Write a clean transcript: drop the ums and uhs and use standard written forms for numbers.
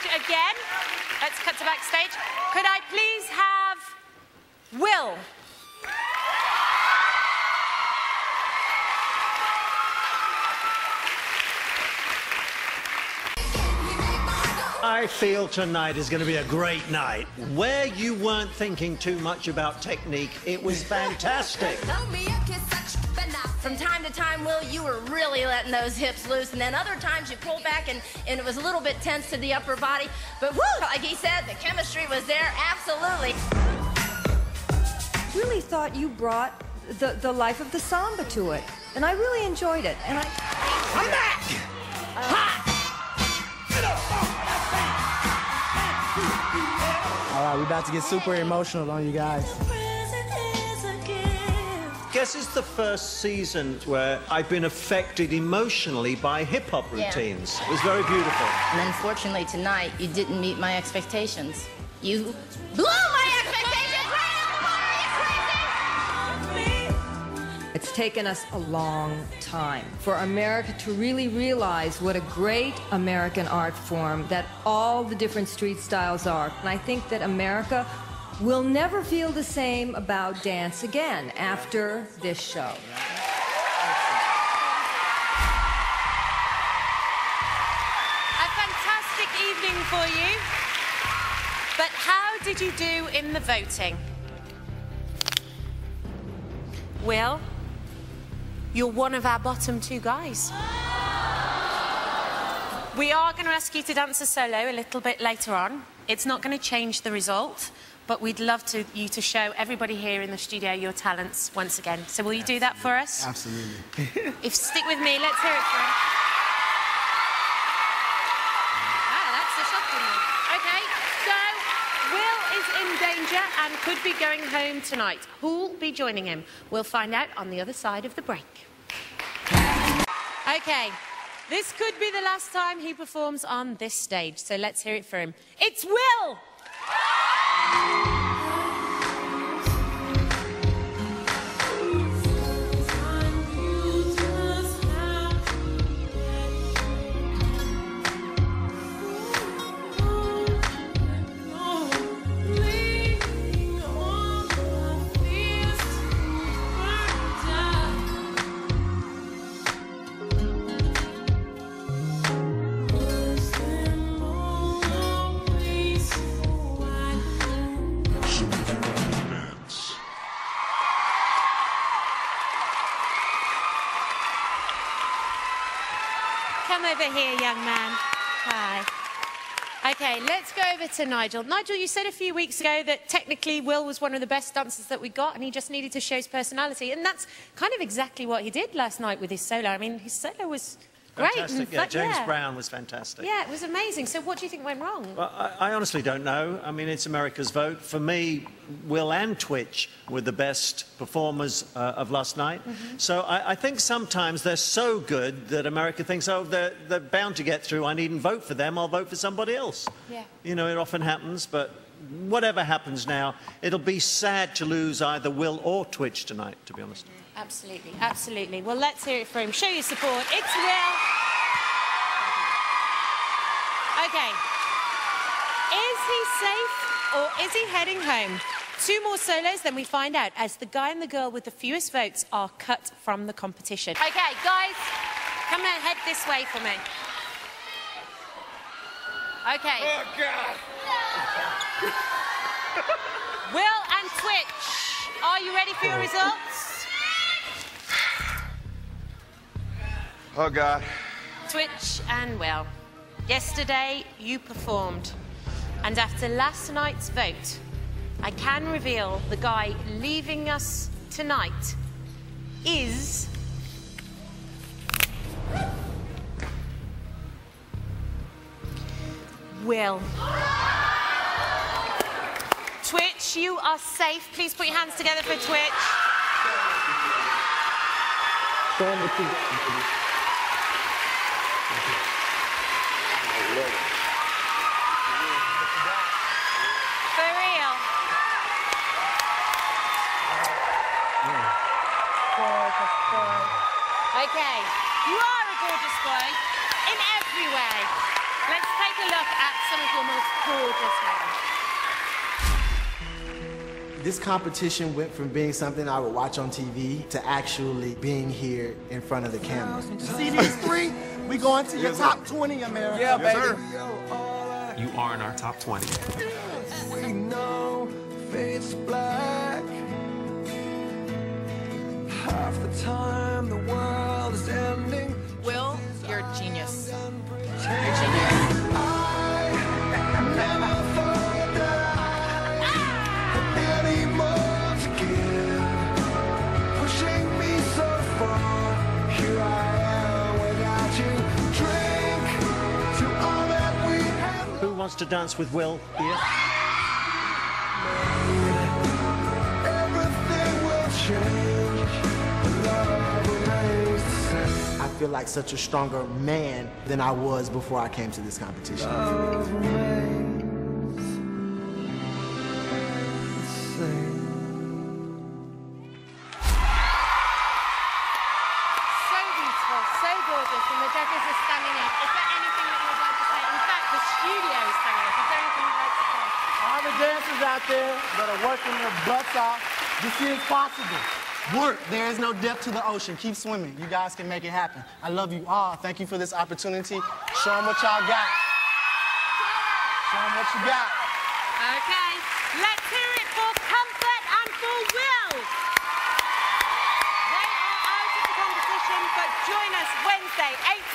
stage again. Let's cut to backstage. Could I please have Will? I feel tonight is going to be a great night. Where you weren't thinking too much about technique, it was fantastic. From time to time, Will, you were really letting those hips loose, and then other times you pulled back and it was a little bit tense to the upper body. But woo, like he said, the chemistry was there, absolutely. I really thought you brought the life of the samba to it, and I really enjoyed it. And I'm back! Hot! All right, we're about to get super emotional on you guys. Guess it's the first season where I've been affected emotionally by hip-hop routines. Yeah. It was very beautiful. And unfortunately tonight, you didn't meet my expectations. You blew my expectations right out of the water, you crazy! It's taken us a long time for America to really realize what a great American art form that all the different street styles are. And I think that America we'll never feel the same about dance again after this show. A fantastic evening for you. But how did you do in the voting? Will, you're one of our bottom two guys. We are going to ask you to dance a solo a little bit later on. It's not going to change the result, but we'd love you to show everybody here in the studio your talents once again. So will you do that for us? Absolutely. If stick with me, let's hear it for him. Wow, that's a shock to me. Okay, so Will is in danger and could be going home tonight. Who'll be joining him? We'll find out on the other side of the break. Okay, this could be the last time he performs on this stage, so let's hear it for him. It's Will! Over here, young man. Hi. Okay, let's go over to Nigel. Nigel, you said a few weeks ago that technically Will was one of the best dancers that we got and he just needed to show his personality, and that's kind of exactly what he did last night with his solo. I mean, his solo was great. Fantastic, yeah. James Brown was fantastic. Yeah, it was amazing. So what do you think went wrong? Well, I honestly don't know. I mean, it's America's vote. For me, Will and Twitch were the best performers of last night. Mm-hmm. So I think sometimes they're so good that America thinks, oh, they're bound to get through. I needn't vote for them. I'll vote for somebody else. Yeah. You know, it often happens, but whatever happens now, it'll be sad to lose either Will or Twitch tonight, to be honest. Absolutely, absolutely. Well, let's hear it for him. Show your support. It's Will. Okay. Is he safe or is he heading home? Two more solos, then we find out, as the guy and the girl with the fewest votes are cut from the competition. Okay, guys, come and head this way for me. Okay. Oh, God. Will and Twitch, are you ready for your results? Oh, God. Twitch and Will. Yesterday, you performed. And after last night's vote, I can reveal the guy leaving us tonight is... Will. Twitch, you are safe. Please put your hands together for Twitch. Okay, you are a gorgeous boy in every way. Let's take a look. look at some of your most gorgeous hair. This competition went from being something I would watch on TV to actually being here in front of the camera. See these three? We going to your top 20, America. Yeah, baby. You are in our top 20. We know fate's black. Half the time the world is ending. Will, you're a genius. You're a genius. Wants to dance with Will here. I feel like such a stronger man than I was before I came to this competition. So beautiful, so gorgeous, and the judges are standing up. Is there anything that you would like to say? In fact, the studio is standing up. Is there anything you'd like to say? All the dancers out there that are working their butts off, this is possible. Work. There is no depth to the ocean. Keep swimming. You guys can make it happen. I love you all. Thank you for this opportunity. Show them what y'all got. Show them what you got. Okay. Let's hear it for Comfort and for Will. They are out of the competition, but join us Wednesday, 8